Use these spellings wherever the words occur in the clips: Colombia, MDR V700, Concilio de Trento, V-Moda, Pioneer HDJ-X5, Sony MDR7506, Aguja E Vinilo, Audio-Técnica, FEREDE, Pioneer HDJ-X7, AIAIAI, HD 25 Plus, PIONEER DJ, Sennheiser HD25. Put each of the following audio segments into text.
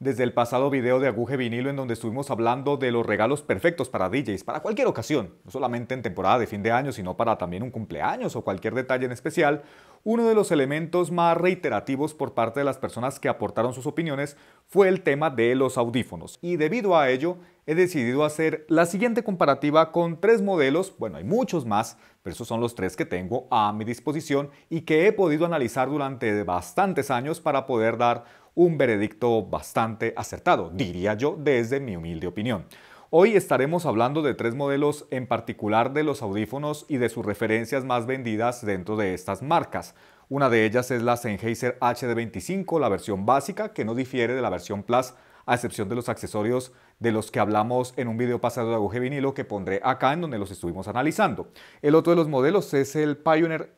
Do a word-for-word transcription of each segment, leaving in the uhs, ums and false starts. desde el pasado video de Aguja E Vinilo en donde estuvimos hablando de los regalos perfectos para D Js, para cualquier ocasión, no solamente en temporada de fin de año, sino para también un cumpleaños o cualquier detalle en especial. Uno de los elementos más reiterativos por parte de las personas que aportaron sus opiniones fue el tema de los audífonos, y debido a ello he decidido hacer la siguiente comparativa con tres modelos. Bueno, hay muchos más, pero esos son los tres que tengo a mi disposición y que he podido analizar durante bastantes años para poder dar un veredicto bastante acertado, diría yo, desde mi humilde opinión. Hoy estaremos hablando de tres modelos en particular de los audífonos y de sus referencias más vendidas dentro de estas marcas. Una de ellas es la Sennheiser H D veinticinco, la versión básica, que no difiere de la versión Plus, a excepción de los accesorios de los que hablamos en un video pasado de Aguja E Vinilo, que pondré acá en donde los estuvimos analizando. El otro de los modelos es el Pioneer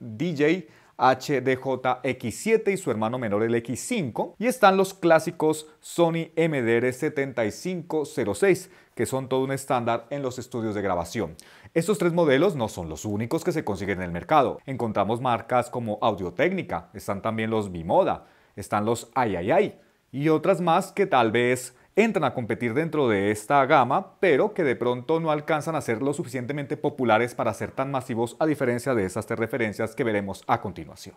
H D J X siete y su hermano menor el X cinco, y están los clásicos Sony M D R setenta y cinco cero seis, que son todo un estándar en los estudios de grabación. Estos tres modelos no son los únicos que se consiguen en el mercado. Encontramos marcas como Audio-Técnica, están también los V-Moda, están los AIAIAI y otras más que tal vez entran a competir dentro de esta gama, pero que de pronto no alcanzan a ser lo suficientemente populares para ser tan masivos, a diferencia de esas tres referencias que veremos a continuación.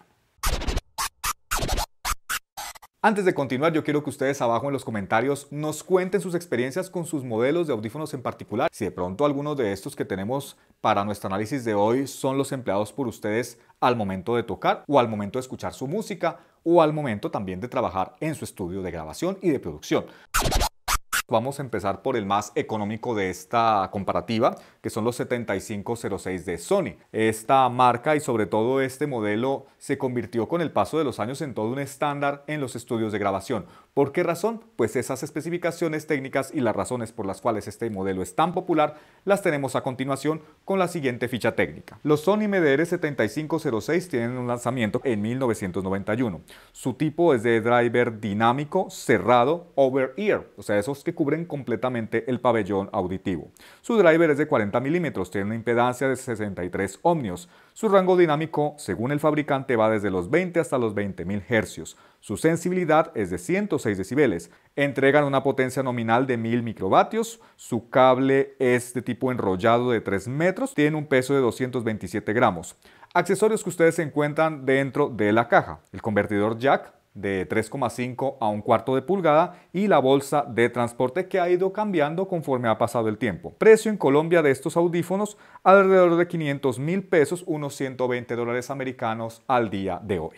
Antes de continuar, yo quiero que ustedes abajo en los comentarios nos cuenten sus experiencias con sus modelos de audífonos en particular. Si de pronto algunos de estos que tenemos para nuestro análisis de hoy son los empleados por ustedes al momento de tocar o al momento de escuchar su música o al momento también de trabajar en su estudio de grabación y de producción. Vamos a empezar por el más económico de esta comparativa, que son los setenta y cinco cero seis de Sony. Esta marca y sobre todo este modelo se convirtió con el paso de los años en todo un estándar en los estudios de grabación. ¿Por qué razón? Pues esas especificaciones técnicas y las razones por las cuales este modelo es tan popular las tenemos a continuación con la siguiente ficha técnica. Los Sony M D R setenta y cinco cero seis tienen un lanzamiento en mil novecientos noventa y uno. Su tipo es de driver dinámico, cerrado, over ear, o sea, esos que cubren completamente el pabellón auditivo. Su driver es de cuarenta milímetros, tiene una impedancia de sesenta y tres ohmios. Su rango dinámico, según el fabricante, va desde los veinte hasta los veinte mil hercios. Su sensibilidad es de ciento seis decibeles. Entregan una potencia nominal de mil microvatios. Su cable es de tipo enrollado de tres metros. Tiene un peso de doscientos veintisiete gramos. Accesorios que ustedes encuentran dentro de la caja: el convertidor jack de tres coma cinco a un cuarto de pulgada y la bolsa de transporte, que ha ido cambiando conforme ha pasado el tiempo. Precio en Colombia de estos audífonos, alrededor de quinientos mil pesos, unos ciento veinte dólares americanos al día de hoy.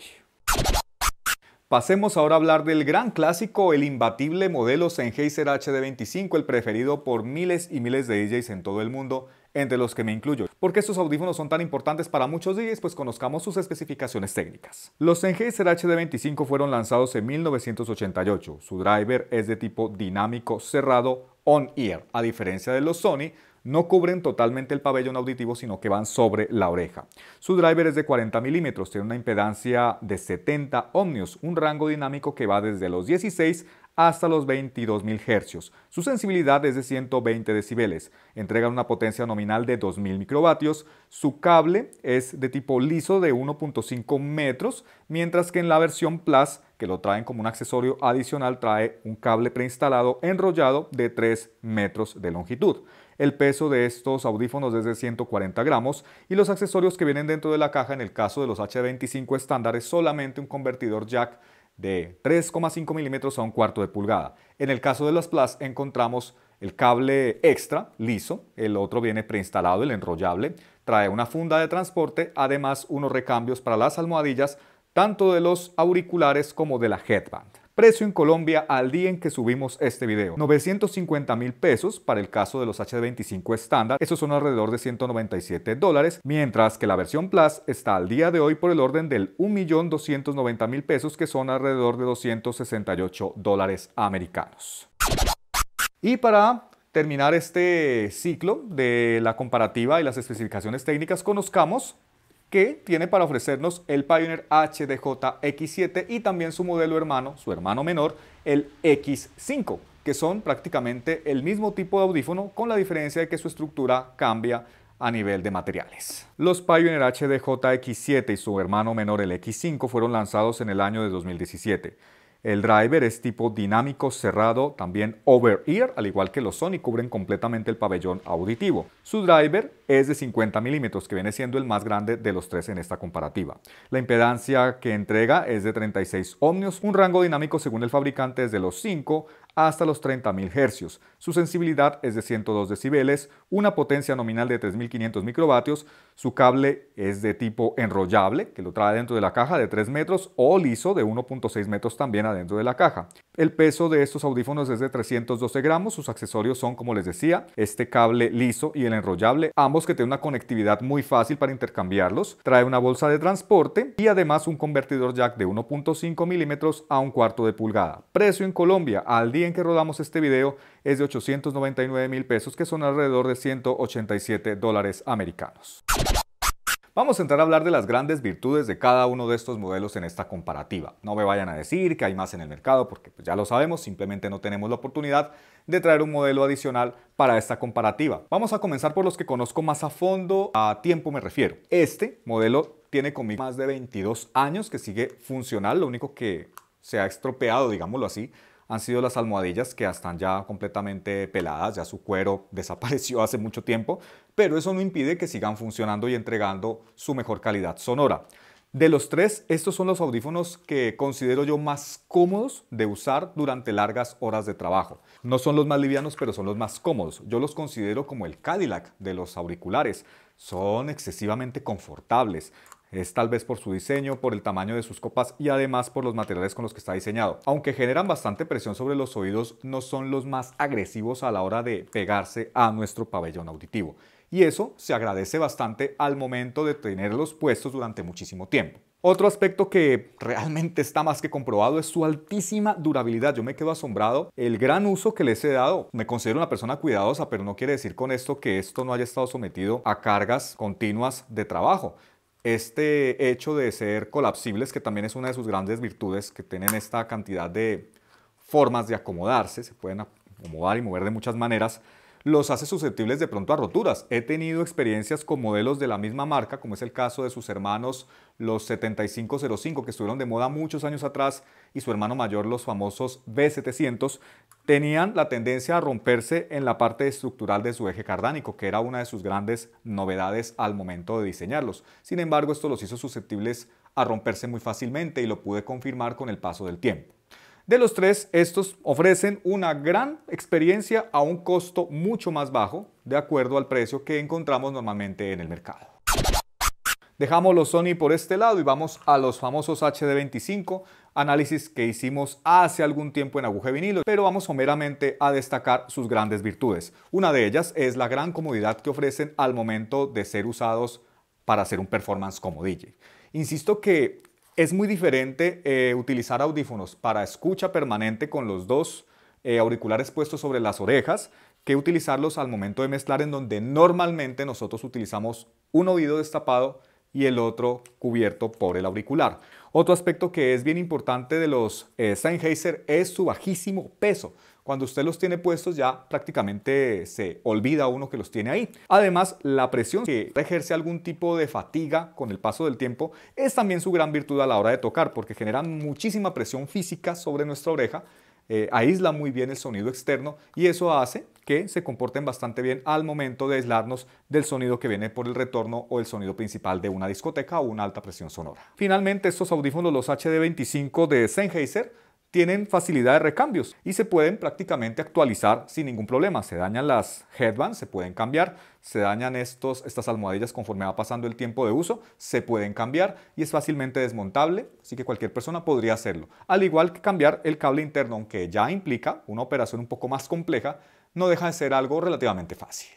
Pasemos ahora a hablar del gran clásico, el imbatible modelo Sennheiser H D veinticinco, el preferido por miles y miles de D Js en todo el mundo, entre los que me incluyo. ¿Por qué estos audífonos son tan importantes para muchos D Js? Pues conozcamos sus especificaciones técnicas. Los Sennheiser H D veinticinco fueron lanzados en mil novecientos ochenta y ocho. Su driver es de tipo dinámico cerrado on-ear. A diferencia de los Sony, no cubren totalmente el pabellón auditivo, sino que van sobre la oreja. Su driver es de cuarenta milímetros, tiene una impedancia de setenta ohmios, un rango dinámico que va desde los dieciséis hasta los veintidós mil hercios. Su sensibilidad es de ciento veinte decibeles. Entrega una potencia nominal de dos mil microvatios. Su cable es de tipo liso de uno punto cinco metros, mientras que en la versión Plus, que lo traen como un accesorio adicional, trae un cable preinstalado enrollado de tres metros de longitud. El peso de estos audífonos es de ciento cuarenta gramos y los accesorios que vienen dentro de la caja, en el caso de los H D veinticinco estándar, es solamente un convertidor jack de tres coma cinco milímetros a un cuarto de pulgada. En el caso de las Plus encontramos el cable extra, liso, el otro viene preinstalado, el enrollable, trae una funda de transporte, además unos recambios para las almohadillas, tanto de los auriculares como de la headband. Precio en Colombia al día en que subimos este video: novecientos cincuenta mil pesos para el caso de los H D veinticinco estándar, esos son alrededor de ciento noventa y siete dólares, mientras que la versión Plus está al día de hoy por el orden del un millón doscientos noventa mil pesos, que son alrededor de doscientos sesenta y ocho dólares americanos. Y para terminar este ciclo de la comparativa y las especificaciones técnicas, conozcamos que tiene para ofrecernos el Pioneer H D J X siete y también su modelo hermano, su hermano menor, el X cinco, que son prácticamente el mismo tipo de audífono, con la diferencia de que su estructura cambia a nivel de materiales. Los Pioneer H D J X siete y su hermano menor, el X cinco, fueron lanzados en el año de dos mil diecisiete. El driver es tipo dinámico, cerrado, también over-ear, al igual que los Sony, cubren completamente el pabellón auditivo. Su driver es de cincuenta milímetros, que viene siendo el más grande de los tres en esta comparativa. La impedancia que entrega es de treinta y seis ohmios, un rango dinámico según el fabricante desde los cinco hasta los treinta mil hercios. Su sensibilidad es de ciento dos decibeles, una potencia nominal de tres mil quinientos microvatios. Su cable es de tipo enrollable, que lo trae dentro de la caja, de tres metros, o liso de uno punto seis metros también adentro de la caja. El peso de estos audífonos es de trescientos doce gramos. Sus accesorios son, como les decía, este cable liso y el enrollable, ambos que tienen una conectividad muy fácil para intercambiarlos. Trae una bolsa de transporte y además un convertidor jack de uno punto cinco milímetros a un cuarto de pulgada. Precio en Colombia al día en que rodamos este video es de ochocientos noventa y nueve mil pesos, que son alrededor de ciento ochenta y siete dólares americanos. Vamos a entrar a hablar de las grandes virtudes de cada uno de estos modelos en esta comparativa. No me vayan a decir que hay más en el mercado, porque pues ya lo sabemos, simplemente no tenemos la oportunidad de traer un modelo adicional para esta comparativa. Vamos a comenzar por los que conozco más a fondo, a tiempo me refiero. Este modelo tiene conmigo más de veintidós años, que sigue funcional. Lo único que se ha estropeado, digámoslo así, han sido las almohadillas, que están ya completamente peladas, ya su cuero desapareció hace mucho tiempo, pero eso no impide que sigan funcionando y entregando su mejor calidad sonora. De los tres, estos son los audífonos que considero yo más cómodos de usar durante largas horas de trabajo. No son los más livianos, pero son los más cómodos. Yo los considero como el Cadillac de los auriculares. Son excesivamente confortables. Es tal vez por su diseño, por el tamaño de sus copas y además por los materiales con los que está diseñado. Aunque generan bastante presión sobre los oídos, no son los más agresivos a la hora de pegarse a nuestro pabellón auditivo. Y eso se agradece bastante al momento de tenerlos puestos durante muchísimo tiempo. Otro aspecto que realmente está más que comprobado es su altísima durabilidad. Yo me quedo asombrado el gran uso que les he dado. Me considero una persona cuidadosa, pero no quiere decir con esto que esto no haya estado sometido a cargas continuas de trabajo. Este hecho de ser colapsibles, que también es una de sus grandes virtudes, que tienen esta cantidad de formas de acomodarse, se pueden acomodar y mover de muchas maneras, los hace susceptibles de pronto a roturas. He tenido experiencias con modelos de la misma marca, como es el caso de sus hermanos, los setenta y cinco cero cinco, que estuvieron de moda muchos años atrás, y su hermano mayor, los famosos V setecientos, tenían la tendencia a romperse en la parte estructural de su eje cardánico, que era una de sus grandes novedades al momento de diseñarlos. Sin embargo, esto los hizo susceptibles a romperse muy fácilmente, y lo pude confirmar con el paso del tiempo. De los tres, estos ofrecen una gran experiencia a un costo mucho más bajo, de acuerdo al precio que encontramos normalmente en el mercado. Dejamos los Sony por este lado y vamos a los famosos H D veinticinco, análisis que hicimos hace algún tiempo en Aguja E Vinilo, pero vamos someramente a destacar sus grandes virtudes. Una de ellas es la gran comodidad que ofrecen al momento de ser usados para hacer un performance como D J. Insisto que es muy diferente eh, utilizar audífonos para escucha permanente con los dos eh, auriculares puestos sobre las orejas, que utilizarlos al momento de mezclar, en donde normalmente nosotros utilizamos un oído destapado y el otro cubierto por el auricular. Otro aspecto que es bien importante de los eh, Sennheiser es su bajísimo peso. Cuando usted los tiene puestos, ya prácticamente se olvida uno que los tiene ahí. Además, la presión que ejerce algún tipo de fatiga con el paso del tiempo es también su gran virtud a la hora de tocar, porque genera muchísima presión física sobre nuestra oreja, eh, aísla muy bien el sonido externo, y eso hace que se comporten bastante bien al momento de aislarnos del sonido que viene por el retorno o el sonido principal de una discoteca o una alta presión sonora. Finalmente, estos audífonos, los H D veinticinco de Sennheiser, tienen facilidad de recambios y se pueden prácticamente actualizar sin ningún problema. Se dañan las headbands, se pueden cambiar, se dañan estos, estas almohadillas conforme va pasando el tiempo de uso, se pueden cambiar y es fácilmente desmontable, así que cualquier persona podría hacerlo. Al igual que cambiar el cable interno, aunque ya implica una operación un poco más compleja, no deja de ser algo relativamente fácil.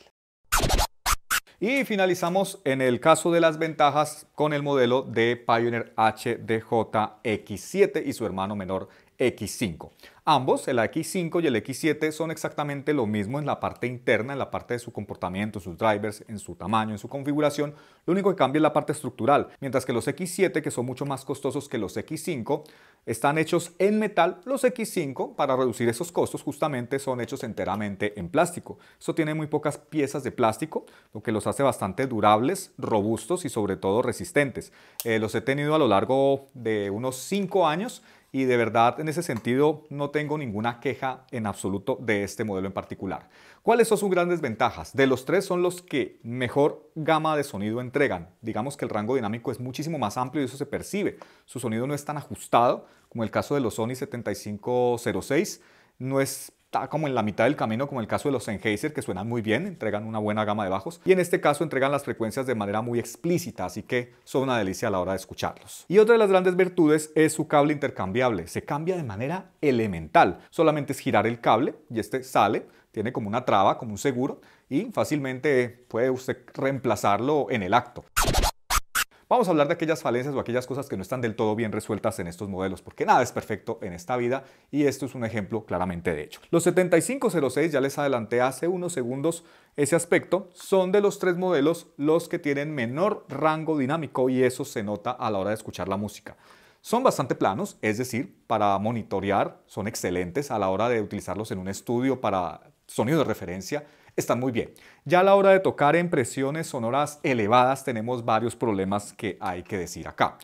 Y finalizamos en el caso de las ventajas con el modelo de Pioneer H D J X siete y su hermano menor X cinco. Ambos, el A X cinco y el X siete, son exactamente lo mismo en la parte interna, en la parte de su comportamiento, sus drivers, en su tamaño, en su configuración. Lo único que cambia es la parte estructural, mientras que los X siete, que son mucho más costosos que los X cinco, están hechos en metal. Los X cinco, para reducir esos costos, justamente son hechos enteramente en plástico. Esto tiene muy pocas piezas de plástico, lo que los hace bastante durables, robustos y sobre todo resistentes. Eh, los he tenido a lo largo de unos cinco años. Y de verdad, en ese sentido, no tengo ninguna queja en absoluto de este modelo en particular. ¿Cuáles son sus grandes ventajas? De los tres son los que mejor gama de sonido entregan. Digamos que el rango dinámico es muchísimo más amplio y eso se percibe. Su sonido no es tan ajustado como el caso de los Sony setenta y cinco cero seis. No está como en la mitad del camino como el caso de los Sennheiser, que suenan muy bien, entregan una buena gama de bajos. Y en este caso entregan las frecuencias de manera muy explícita, así que son una delicia a la hora de escucharlos. Y otra de las grandes virtudes es su cable intercambiable. Se cambia de manera elemental. Solamente es girar el cable y este sale, tiene como una traba, como un seguro, y fácilmente puede usted reemplazarlo en el acto. Vamos a hablar de aquellas falencias o aquellas cosas que no están del todo bien resueltas en estos modelos, porque nada es perfecto en esta vida y esto es un ejemplo claramente de ello. Los setenta y cinco cero seis, ya les adelanté hace unos segundos ese aspecto, son de los tres modelos los que tienen menor rango dinámico y eso se nota a la hora de escuchar la música. Son bastante planos, es decir, para monitorear son excelentes a la hora de utilizarlos en un estudio para sonido de referencia. Están muy bien. Ya a la hora de tocar en presiones sonoras elevadas tenemos varios problemas que hay que decir acá.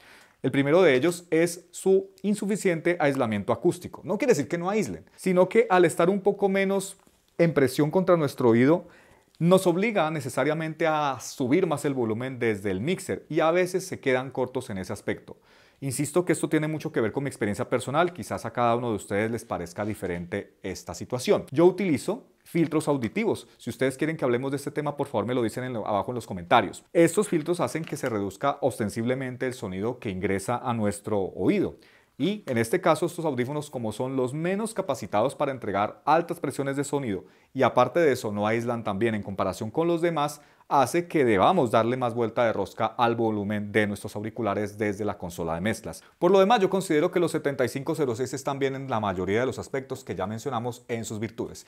El primero de ellos es su insuficiente aislamiento acústico. No quiere decir que no aíslen, sino que al estar un poco menos en presión contra nuestro oído, nos obliga necesariamente a subir más el volumen desde el mixer y a veces se quedan cortos en ese aspecto. Insisto que esto tiene mucho que ver con mi experiencia personal, quizás a cada uno de ustedes les parezca diferente esta situación. Yo utilizo filtros auditivos. Si ustedes quieren que hablemos de este tema, por favor me lo dicen en lo, abajo en los comentarios. Estos filtros hacen que se reduzca ostensiblemente el sonido que ingresa a nuestro oído. Y en este caso estos audífonos, como son los menos capacitados para entregar altas presiones de sonido y aparte de eso no aíslan también en comparación con los demás, hace que debamos darle más vuelta de rosca al volumen de nuestros auriculares desde la consola de mezclas. Por lo demás, yo considero que los setenta y cinco cero seis están bien en la mayoría de los aspectos que ya mencionamos en sus virtudes.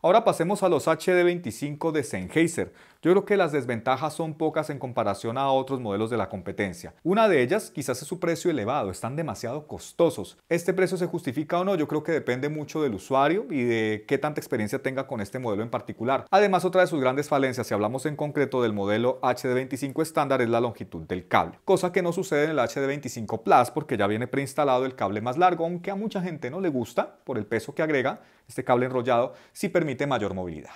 Ahora pasemos a los H D veinticinco de Sennheiser. Yo creo que las desventajas son pocas en comparación a otros modelos de la competencia. Una de ellas quizás es su precio elevado, están demasiado costosos. ¿Este precio se justifica o no? Yo creo que depende mucho del usuario y de qué tanta experiencia tenga con este modelo en particular. Además, otra de sus grandes falencias, si hablamos en concreto del modelo H D veinticinco estándar, es la longitud del cable. Cosa que no sucede en el H D veinticinco Plus porque ya viene preinstalado el cable más largo, aunque a mucha gente no le gusta por el peso que agrega. Este cable enrollado sí permite mayor movilidad.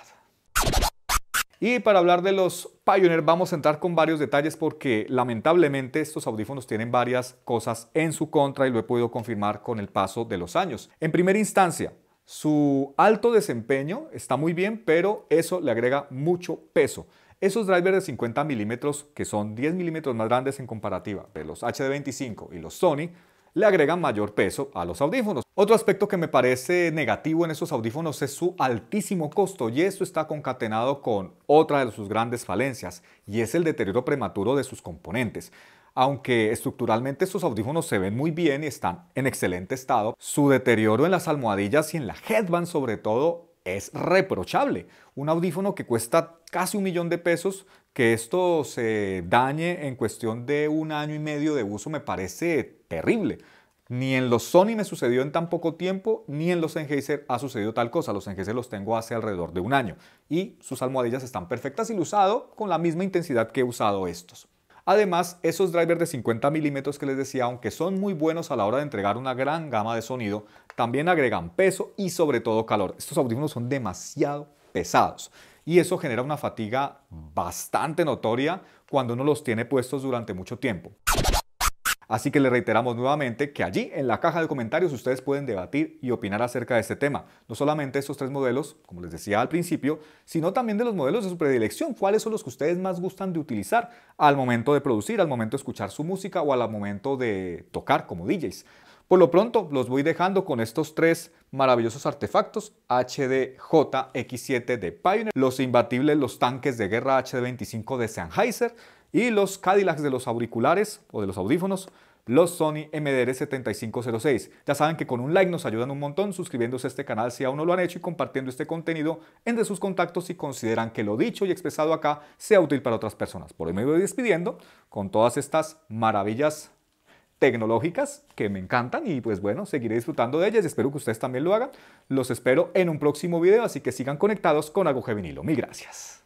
Y para hablar de los Pioneer vamos a entrar con varios detalles porque lamentablemente estos audífonos tienen varias cosas en su contra y lo he podido confirmar con el paso de los años. En primera instancia, su alto desempeño está muy bien, pero eso le agrega mucho peso. Esos drivers de cincuenta milímetros, que son diez milímetros más grandes en comparativa de los H D veinticinco y los Sony, le agregan mayor peso a los audífonos. Otro aspecto que me parece negativo en estos audífonos es su altísimo costo y esto está concatenado con otra de sus grandes falencias y es el deterioro prematuro de sus componentes. Aunque estructuralmente estos audífonos se ven muy bien y están en excelente estado, su deterioro en las almohadillas y en la headband sobre todo es reprochable. Un audífono que cuesta casi un millón de pesos, que esto se dañe en cuestión de un año y medio de uso me parece terrible. Ni en los Sony me sucedió en tan poco tiempo, ni en los Sennheiser ha sucedido tal cosa. Los Sennheiser los tengo hace alrededor de un año y sus almohadillas están perfectas y lo he usado con la misma intensidad que he usado estos. Además, esos drivers de cincuenta milímetros que les decía, aunque son muy buenos a la hora de entregar una gran gama de sonido, también agregan peso y sobre todo calor. Estos audífonos son demasiado pesados y eso genera una fatiga bastante notoria cuando uno los tiene puestos durante mucho tiempo. Así que le reiteramos nuevamente que allí en la caja de comentarios ustedes pueden debatir y opinar acerca de este tema. No solamente estos tres modelos, como les decía al principio, sino también de los modelos de su predilección. ¿Cuáles son los que ustedes más gustan de utilizar al momento de producir, al momento de escuchar su música o al momento de tocar como D Js? Por lo pronto los voy dejando con estos tres maravillosos artefactos H D J X siete de Pioneer, los imbatibles, los tanques de guerra H D veinticinco de Sennheiser, y los Cadillacs de los auriculares o de los audífonos, los Sony M D R setenta y cinco cero seis. Ya saben que con un like nos ayudan un montón, suscribiéndose a este canal si aún no lo han hecho y compartiendo este contenido entre sus contactos si consideran que lo dicho y expresado acá sea útil para otras personas. Por hoy me voy despidiendo con todas estas maravillas tecnológicas que me encantan y pues bueno, seguiré disfrutando de ellas y espero que ustedes también lo hagan. Los espero en un próximo video, así que sigan conectados con Aguja E Vinilo. Mil gracias.